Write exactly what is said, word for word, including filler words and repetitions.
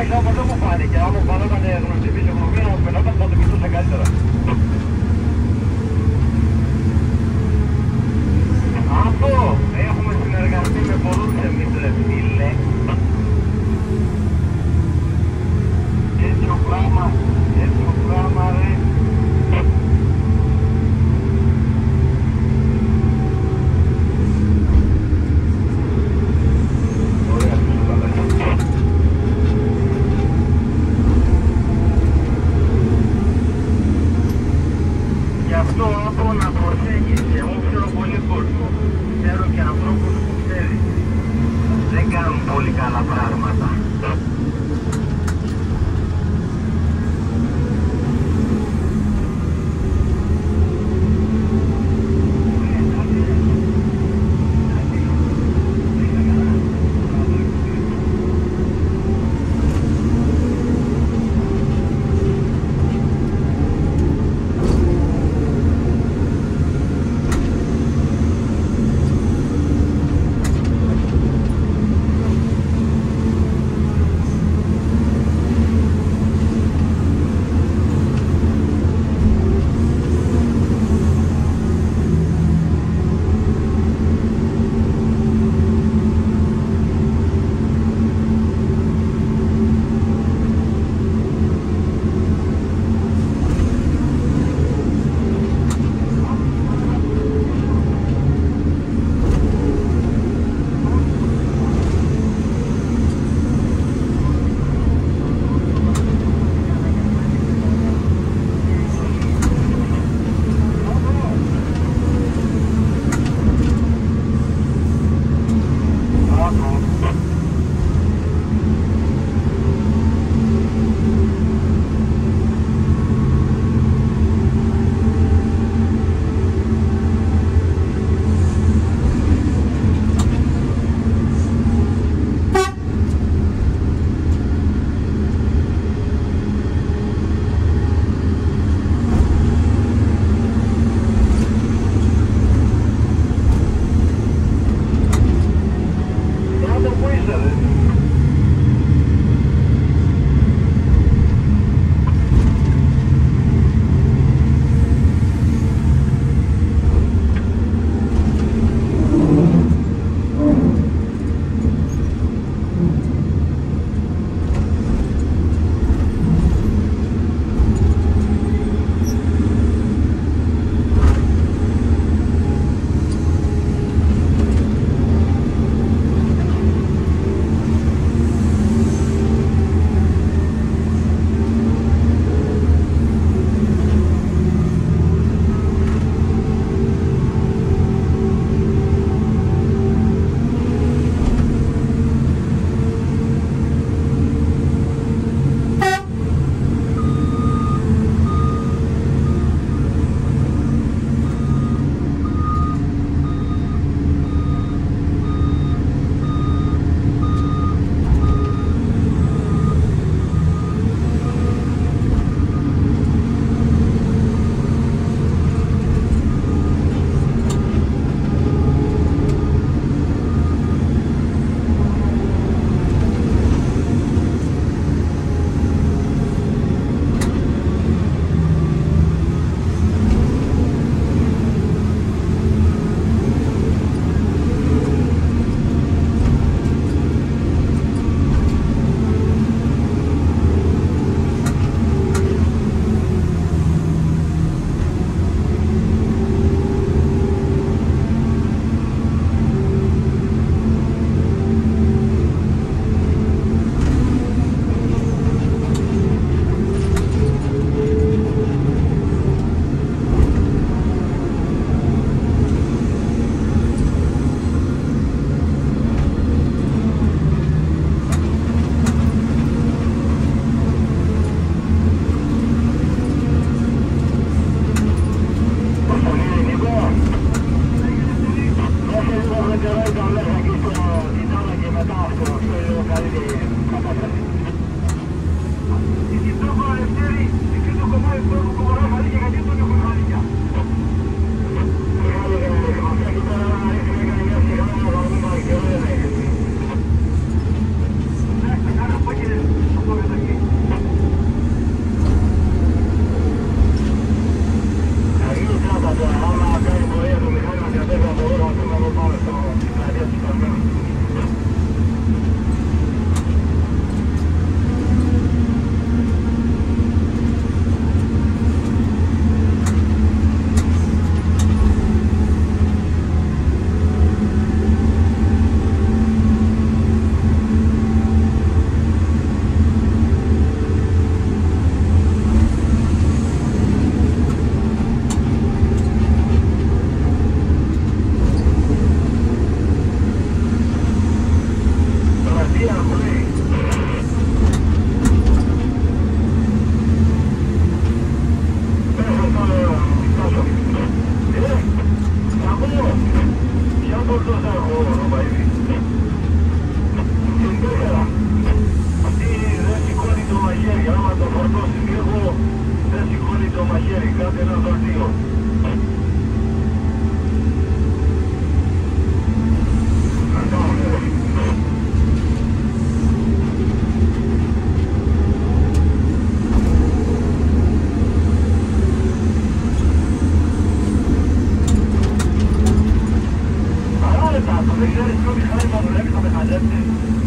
Κοίταξε όμως δεν μου φάνηκε. Αν μου φανόταν γνωστή φυσιογνωμία, όμως φαινόταν θα το κοιτούσε καλύτερα. Αυτό έχουμε συνεργαστεί με πολλούς εμείς ρε φίλε. Τέτοιο πράγμα, τέτοιο πράγμα ρε. εσάς. Δεν ξέρεις ποιο μηχάνημα δουλεύει στο μηχανεύτη.